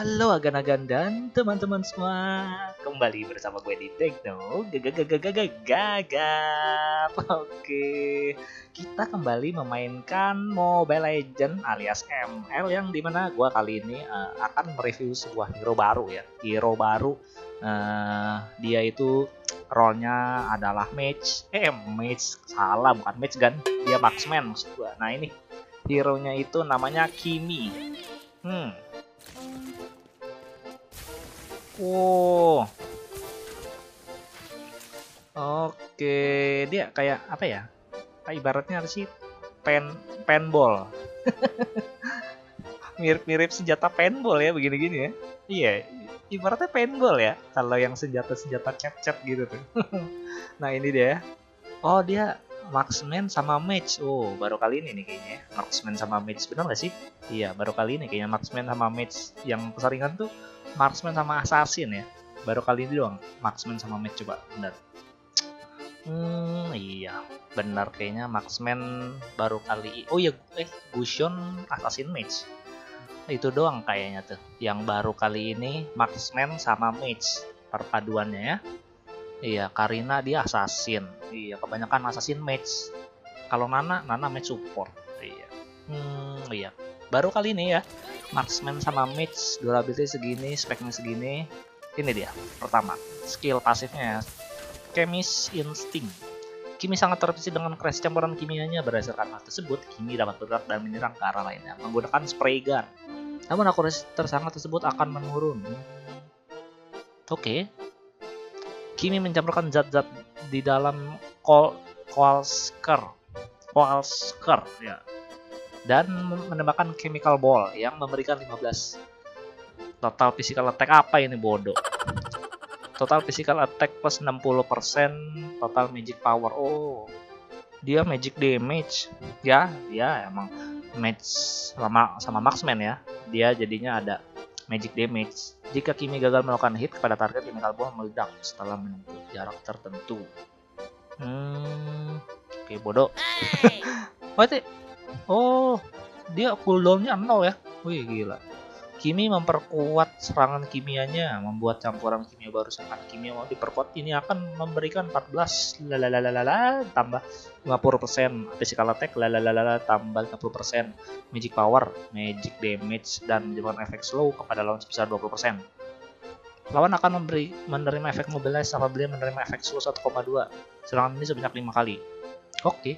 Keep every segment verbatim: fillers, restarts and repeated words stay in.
Halo agan-agan dan teman-teman semua, kembali bersama gue di Tekno Gagagagagagap. Oke, kita kembali memainkan Mobile Legends alias M L, yang dimana gue kali ini uh, akan mereview sebuah hero baru ya. Hero baru, uh, dia itu role-nya adalah Mage. Eh, Mage salah, bukan Mage kan? Dia Marksman maksud gue. Nah ini hero-nya itu namanya Kimmy. Hmm. Wow. Oke, dia kayak apa ya? Kayak ibaratnya ada sih pen penball. Mirip-mirip senjata penball ya, begini-gini ya. Iya, ibaratnya penball ya. Kalau yang senjata-senjata cep-cep gitu tuh. Nah, ini dia. Oh, dia Marksman sama Mage. Oh, baru kali ini nih kayaknya. Marksman sama Mage, benar gak sih? Iya, baru kali ini kayaknya Marksman sama Mage. Yang keseringan tuh Marksman sama Assassin ya. Baru kali ini doang Marksman sama Mage, coba bener. Hmm, iya benar kayaknya Marksman baru kali. Oh iya, eh Gushon Assassin Mage. Itu doang kayaknya tuh yang baru kali ini, Marksman sama Mage perpaduannya ya. Iya, Karina dia Assassin. Iya, kebanyakan Assassin Mage. Kalau Nana, Nana Mage support. Iya. Hmm, iya. Baru kali ini ya. Marksman sama Mage, durability segini, speknya segini. Ini dia, pertama, skill pasifnya, Chemist Instinct. Kimmy sangat terpisah dengan crash campuran kimianya. Berdasarkan hal tersebut, Kimmy dapat bergerak dan menyerang ke arah lainnya menggunakan spray gun. Namun akurasi tersangka tersebut akan menurun. Oke, okay. Kimmy mencampurkan zat-zat di dalam kol kolsker, kolsker, ya. Dan menembakkan chemical ball yang memberikan lima belas total physical attack. Apa ini bodoh? Total physical attack plus enam puluh persen total magic power. Oh, dia magic damage ya. Ya emang match sama, sama Marksman ya, dia jadinya ada magic damage. Jika Kimmy gagal melakukan hit kepada target, chemical ball meledak setelah menempuh jarak tertentu. Hmm, oke, okay, bodoh. What? Oh, dia cooldownnya nol ya. Wih, gila. Kimmy memperkuat serangan kimianya, membuat campuran kimia baru. Serangan kimia mau diperkuat, ini akan memberikan empat belas lalalala tambah lima puluh persen physical attack, lalalala tambah lima puluh persen magic power, magic damage, dan menyebabkan efek slow kepada lawan sebesar dua puluh persen. Lawan akan memberi menerima efek mobilize apabila menerima efek slow satu koma dua serangan ini sebanyak lima kali. Oke, okay.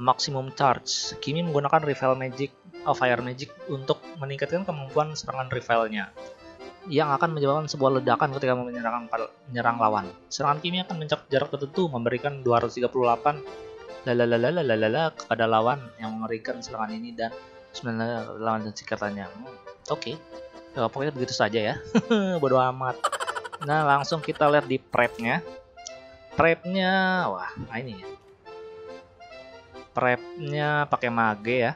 Maximum charge. Kimmy menggunakan rival magic, oh, fire magic untuk meningkatkan kemampuan serangan rivalnya, yang akan menyebabkan sebuah ledakan ketika menyerang, menyerang lawan. Serangan Kimmy akan mencakup jarak tertentu, memberikan dua ratus tiga puluh delapan lalalalalalala kepada lawan yang mengerikan serangan ini dan sembilan lawan dan singkatannya. Oke, okay. Pokoknya begitu saja ya. Bodo amat. Nah, langsung kita lihat di prepnya. Prepnya, wah, nah ini ya. Prepnya pakai Mage ya.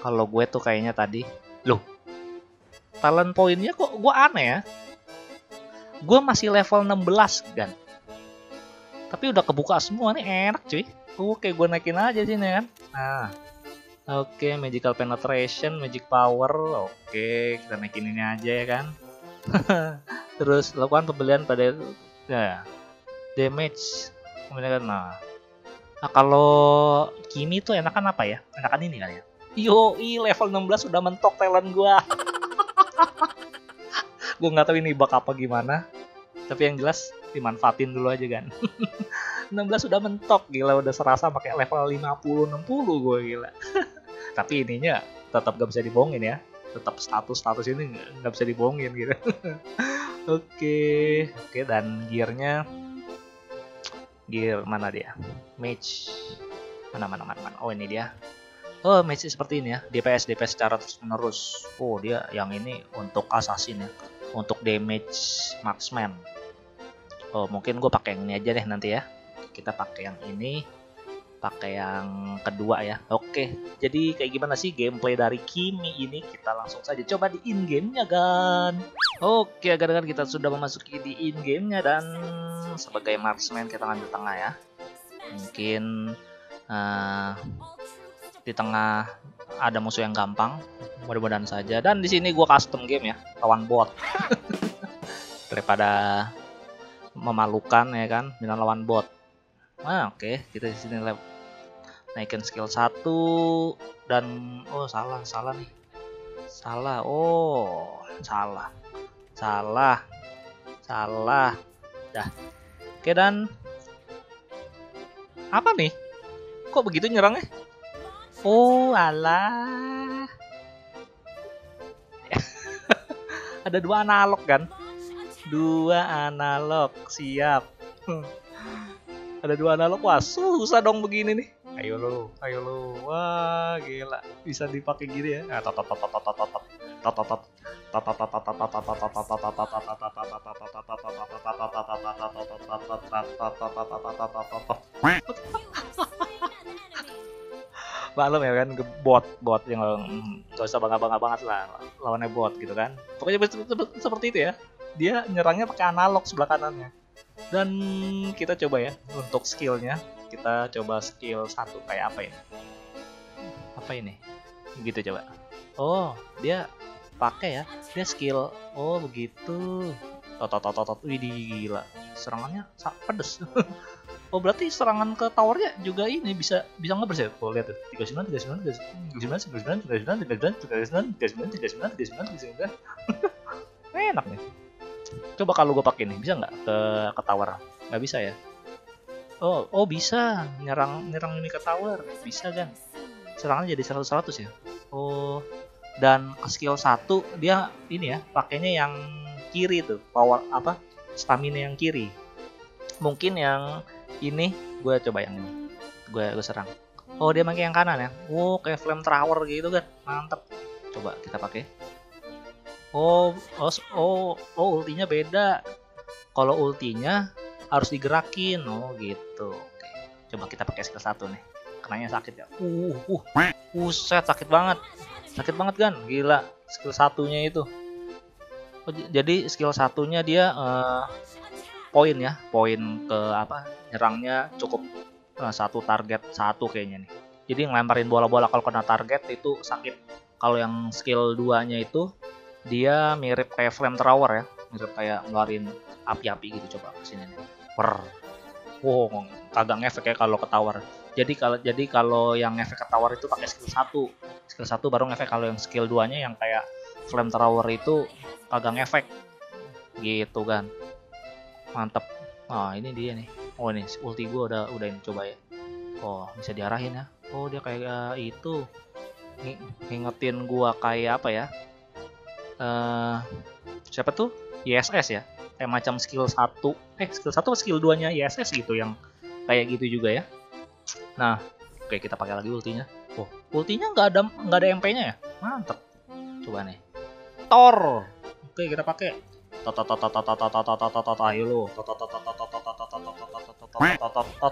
Kalau gue tuh kayaknya tadi, loh, talent poinnya kok gue aneh ya. Gue masih level enam belas kan, tapi udah kebuka semua nih, enak cuy. Oke, gue naikin aja sini kan. Nah, oke, okay, magical penetration, magic power, oke, okay, kita naikin ini aja ya kan. Terus lakukan pembelian pada ya, damage, kemudian nah. Nah, kalau Kimmy tuh enakan apa ya? Enakan ini kali ya. Yoi, level enam belas udah mentok talent gua. Gua nggak tahu ini bug apa gimana. Tapi yang jelas dimanfaatin dulu aja kan. enam belas udah mentok, gila, udah serasa pakai level lima puluh enam puluh gua, gila. Tapi ininya tetap gak bisa dibohongin ya. Tetap status-status ini nggak bisa dibohongin gitu. Oke, oke, dan gearnya, gear mana dia? Mage. Mana mana mana mana. Oh, ini dia. Oh, Mage seperti ini ya. D P S D P S secara terus menerus. Oh, dia yang ini untuk Assassin ya. Untuk damage Marksman. Oh, mungkin gue pakai yang ini aja deh nanti ya. Kita pakai yang ini. Pakai yang kedua ya. Oke. Jadi kayak gimana sih gameplay dari Kimmy ini? Kita langsung saja coba di in game-nya kan. Oke, agar-agar kita sudah memasuki di in game-nya, dan sebagai Marksman kita ngambil tengah ya. Mungkin uh, di tengah ada musuh yang gampang, mudah-mudahan saja. Dan di sini gue custom game ya, lawan bot. Daripada memalukan ya kan, dengan lawan bot. Nah, oke, okay. Kita di sini lab naikin skill satu dan oh salah, salah nih. Salah. Oh, salah. Salah. Salah. Dah. Oke, dan apa nih? Kok begitu nyerangnya? Oh, alah. Ada dua analog kan? Dua analog, siap. Ada dua analog. Wah, susah dong begini nih. Ayo lo, ayo lo. Wah, gila. Bisa dipakai gini ya. Nah, tot tot tot tot tot tot tot tot Malum ya kan, bot bot yang nggak usah bangga-bangga banget lah, lawannya bot gitu kan. Pokoknya seperti itu ya, dia nyerangnya pakai analog sebelah kanannya. Dan kita coba ya untuk skillnya, kita coba skill satu kayak apa ini? Apa ini? Begitu coba. Oh, dia pakai ya, dia skill. Oh begitu. Tot tot tot tot. Widih, gila. Serangannya pedes. Oh berarti serangan ke towernya juga ini bisa bisa nggak bersih? Oh lihat tuh tiga sembilan tiga sembilan tiga sembilan tiga sembilan tiga sembilan tiga sembilan tiga sembilan tiga sembilan tiga sembilan tiga sembilan. Enak nih. Coba kalau gue pakai nih bisa nggak ke ke tower? Nggak bisa ya? Oh oh bisa nyerang nyerang ini ke tower bisa kan? Serangannya jadi seratus seratus ya? Oh dan ke skill satu dia ini ya pakainya yang kiri tuh power apa stamina yang kiri. Mungkin yang ini gue coba yang ini, gue gue serang. Oh dia pakai yang kanan ya. Wow kayak flamethrower gitu kan, mantep. Coba kita pakai. Oh oh oh, oh ultinya beda. Kalau ultinya harus digerakin. Oh gitu. Oke. Coba kita pakai skill satu nih. Kenanya sakit ya. Uh uh. Buset sakit banget. Sakit banget kan? Gila skill satunya itu. Oh, jadi skill satunya dia. Uh, poin ya, poin ke apa nyerangnya cukup nah, satu target satu kayaknya nih. Jadi ngelemparin bola-bola kalau kena target itu sakit. Kalau yang skill duanya itu dia mirip kayak flamethrower ya, mirip kayak ngeluarin api-api gitu. Coba kesini nih. Per. Wow, kagak ngefek ya kalau ke tower. Jadi kalau jadi kalau yang ngefek ke tower itu pakai skill satu. Skill satu baru ngefek. Kalau yang skill duanya yang kayak flamethrower itu kagak ngefek. Gitu kan. Mantap. Nah ini dia nih. Oh ini ulti gue udah udah ini coba ya. Oh bisa diarahin ya. Oh dia kayak uh, itu Ng ngingetin gue kayak apa ya, uh, siapa tuh I S S ya, kayak macam skill satu eh skill satu skill dua nya I S S gitu yang kayak gitu juga ya. Nah oke kita pakai lagi ultinya. Oh ultinya nggak ada nggak ada M P nya ya, mantap. Coba nih Tor. Oke kita pakai tata tata tata tata tata tata tata lo tata tata tata tata tata tata tata tata.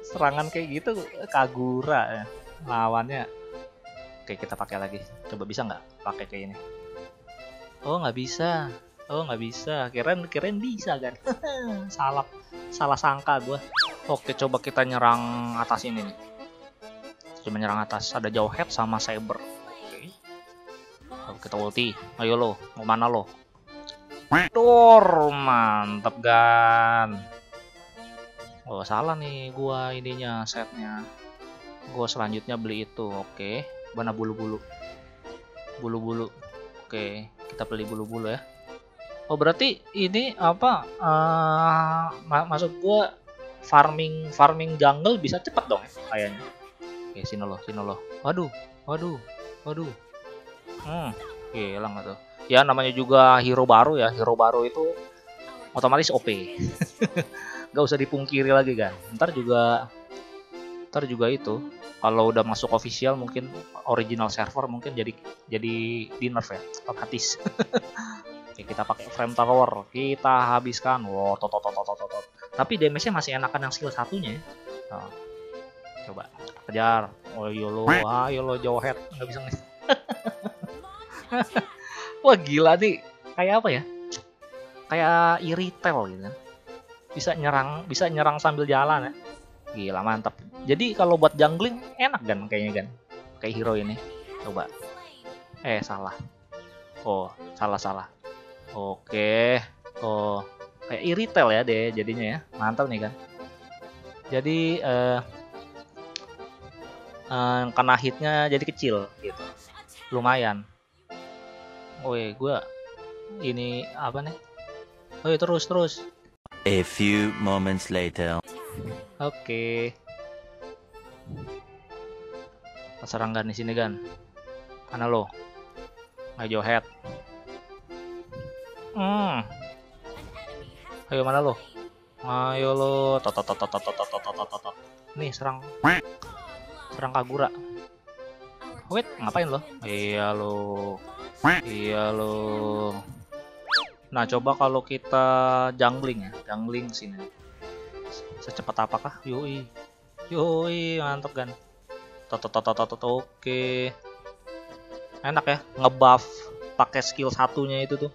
Serangan kayak gitu Kagura lawannya. Oke kita pakai lagi. Coba bisa nggak pakai kayak ini? Oh nggak bisa. Oh nggak bisa. Keren keren bisa kan? Salah salah sangka gua. Oke coba kita nyerang atas ini nih. Cuma nyerang atas ada jauhhead sama saber. Kita ulti, ayo lo, mau mana lo? Tor, mantep kan? Oh salah nih, gua ininya setnya. Gua selanjutnya beli itu, oke? Mana bulu-bulu? Bulu-bulu, oke? Kita beli bulu-bulu ya. Oh berarti ini apa? Uh, mak maksud gua farming farming jungle bisa cepet dong ya, kayaknya. Oke sini lo, sini lo. Waduh, waduh, waduh. Hmm, gila nggak tuh? Ya namanya juga hero baru ya, hero baru itu otomatis O P. Gak usah dipungkiri lagi kan. Ntar juga, ntar juga itu. Kalau udah masuk official mungkin original server mungkin jadi jadi di nerf ya, otomatis. Oke, kita pakai frame tower, kita habiskan. Wow, tot tot tot tot tot tot. Tapi damage-nya masih enakan yang skill satunya. Nah, coba kejar. Oh yolo, ah yolo jauh head, nggak bisa nih. Wah gila nih, kayak apa ya? Kayak iritel gitu kan. Bisa nyerang, bisa nyerang sambil jalan ya. Gila mantap. Jadi kalau buat jungling enak kan kayaknya kan. Kayak hero ini. Coba. Eh salah. Oh, salah-salah. Oke. Oh, kayak iritel ya deh jadinya ya. Mantap nih kan. Jadi eh uh, uh, kena hitnya jadi kecil gitu. Lumayan. Woi, gua ini apa nih? Woi, terus terus. A few moments later. Oke. Serang kan di sini kan. Mana lo? Ayo head. Hmm. Ayo mana lo? Ayo lo. Tot tot tot tot tot tot tot. Nih serang. Serang Kagura. Wait, ngapain lo? Iya lo. Iya lo. Nah, coba kalau kita jungling ya, jungling sini. Secepat apakah? Yoi. Yoi, mantap kan. Tot oke. Enak ya, ngebuff pakai skill satunya itu tuh.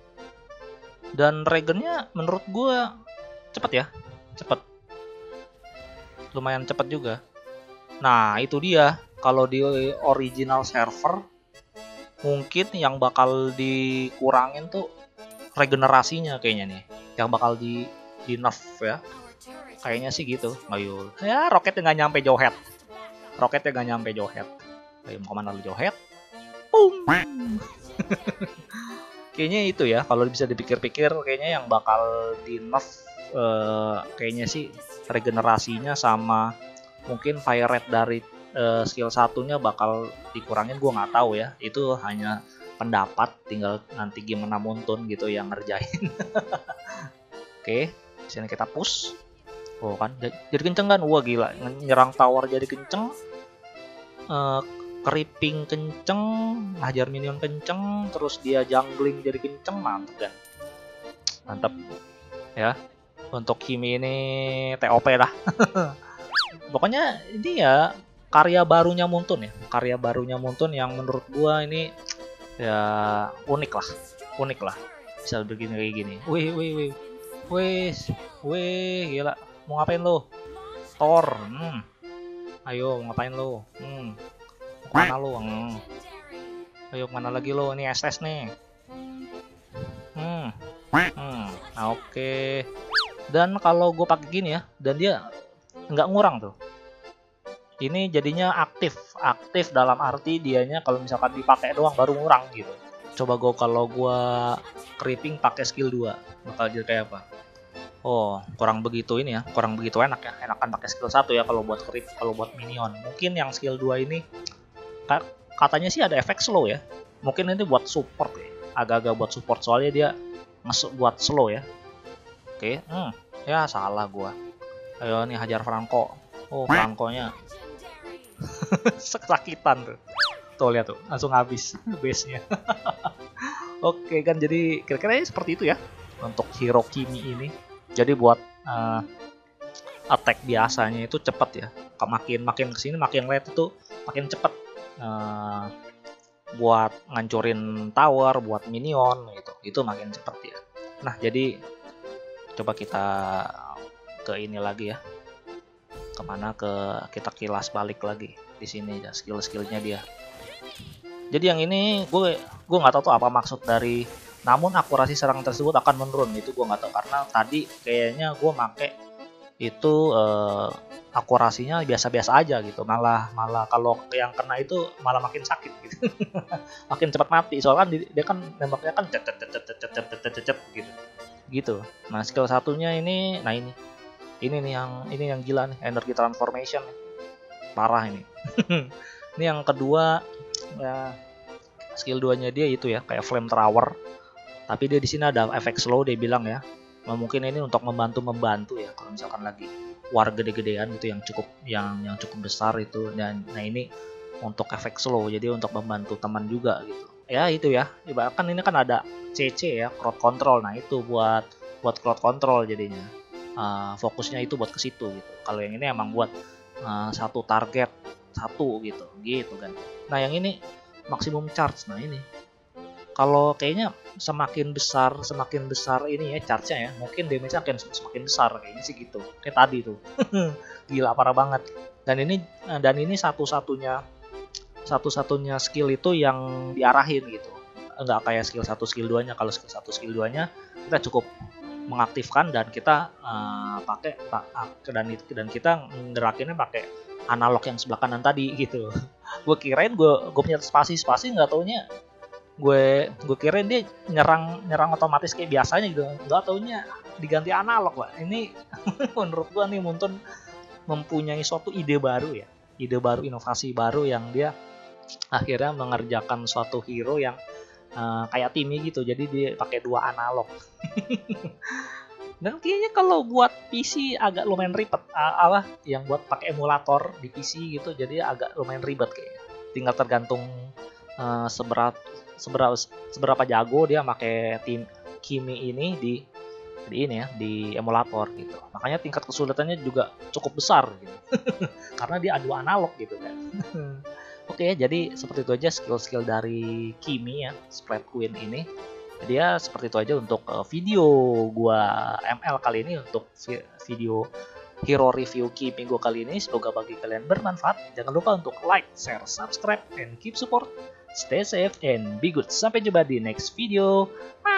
Dan regennya menurut gua cepet ya, cepet. Lumayan cepet juga. Nah, itu dia. Kalau di original server mungkin yang bakal dikurangin tuh regenerasinya kayaknya nih. Yang bakal di di nerf ya. Kayaknya sih gitu. Ayo. Ya, roketnya nggak nyampe jauh head. Roketnya nggak nyampe jauh head. Ayo mau kemana lu jauh head? Boom. Kayaknya itu ya. Kalau bisa dipikir-pikir kayaknya yang bakal di nerf eh, kayaknya sih regenerasinya sama mungkin fire rate dari eh, skill satunya bakal dikurangin. Gua nggak tahu ya. Itu hanya pendapat, tinggal nanti gimana Moonton gitu yang ngerjain. Oke, sini kita push. Oh kan, jadi kenceng kan? Wah gila, nyerang tower jadi kenceng, uh, creeping kenceng, ngajar minion kenceng, terus dia jungling jadi kenceng, mantep kan? Mantep ya. Untuk Kimmy ini T O P lah. Pokoknya ini ya karya barunya Moonton ya, karya barunya Moonton yang menurut gua ini ya unik lah, unik lah. Bisa begini kayak gini. Wih, wih, wih, wih, wih, gila. Mau ngapain lo? Tor, hmm. Ayo mau ngapain lo? Hmm. Mana lo? Hmm. Ayo mana lagi lo? Ini S S nih. Hmm. Hmm. Nah, oke. Okay. Dan kalau gue pakai gini ya, dan dia nggak ngurang tuh. Ini jadinya aktif, aktif dalam arti dianya kalau misalkan dipakai doang baru ngurang gitu. Coba gue kalau gue creeping pakai skill dua bakal jadi kayak apa? Oh, kurang begitu ini ya, kurang begitu enak ya. Enakan pakai skill satu ya kalau buat creep, kalau buat minion. Mungkin yang skill dua ini katanya sih ada efek slow ya. Mungkin ini buat support ya. Agak-agak buat support soalnya dia ngesuk buat slow ya. Oke, okay. hmm. ya salah gua. Ayo nih hajar Franco. Oh, Franco-nya. Sakitan tuh. Tuh lihat tuh, langsung habis base-nya. Oke okay, kan jadi kira-kira seperti itu ya untuk hero Kimmy ini. Jadi buat uh, attack biasanya itu cepet ya. Makin makin kesini makin late itu makin cepet uh, buat ngancurin tower, buat minion gitu. Itu makin cepet ya. Nah jadi coba kita ke ini lagi ya. Kemana ke kita kilas balik lagi di sini ya skill-skillnya dia. Jadi yang ini gue gue nggak tahu tuh apa maksud dari. Namun akurasi serangan tersebut akan menurun, itu gue nggak tahu karena tadi kayaknya gue make itu eh, akurasinya biasa-biasa aja gitu, malah malah kalau yang kena itu malah makin sakit gitu. Makin cepat mati soalnya dia kan nembaknya kan cet cet cet cet cet cet cet gitu gitu. Nah skill satunya ini, nah ini ini nih yang ini yang gila nih, energy transformation nih. Parah ini. Ini yang kedua ya, skill duanya dia itu ya kayak flame tower. Tapi dia di sini ada efek slow dia bilang ya. Mungkin ini untuk membantu-membantu ya kalau misalkan lagi war gede-gedean gitu yang cukup yang yang cukup besar itu. Dan nah ini untuk efek slow jadi untuk membantu teman juga gitu. Ya itu ya. Bahkan ini kan ada C C ya, crowd control. Nah itu buat buat crowd control jadinya. Uh, fokusnya itu buat ke situ gitu. Kalau yang ini emang buat uh, satu target satu gitu. Gitu kan. Nah yang ini maksimum charge. Nah ini kalau kayaknya semakin besar semakin besar ini ya charge-nya ya, mungkin damage-nya akan semakin besar kayaknya sih gitu. Kayak tadi tuh. Gila parah banget. Dan ini dan ini satu-satunya satu-satunya skill itu yang diarahin gitu. Enggak kayak skill satu skill duanya. Kalau skill satu skill duanya kita cukup mengaktifkan dan kita uh, pakai dan dan kita gerakinnya pakai analog yang sebelah kanan tadi gitu. Gue kirain gue gue punya spasi spasi nggak taunya gue gue kirain dia nyerang nyerang otomatis kayak biasanya gitu, nggak taunya diganti analog. Pak, ini menurut gue nih Moonton mempunyai suatu ide baru ya, ide baru, inovasi baru yang dia akhirnya mengerjakan suatu hero yang Uh, kayak Timmy gitu, jadi dia pakai dua analog. Dan kayaknya kalau buat P C agak lumayan ribet, apa yang buat pakai emulator di P C gitu, jadi agak lumayan ribet kayaknya. Tinggal tergantung uh, seberat seberapa seberapa jago dia pakai tim Kimmy ini di di ini ya di emulator gitu. Makanya tingkat kesulitannya juga cukup besar gitu. Karena dia adu analog gitu kan. Oke okay, jadi seperti itu aja skill-skill dari Kimmy ya, Spread Queen ini. Jadi ya seperti itu aja untuk video gua M L kali ini, untuk video hero review Kimmy gua kali ini. Semoga bagi kalian bermanfaat. Jangan lupa untuk like, share, subscribe, and keep support. Stay safe and be good. Sampai jumpa di next video. Bye!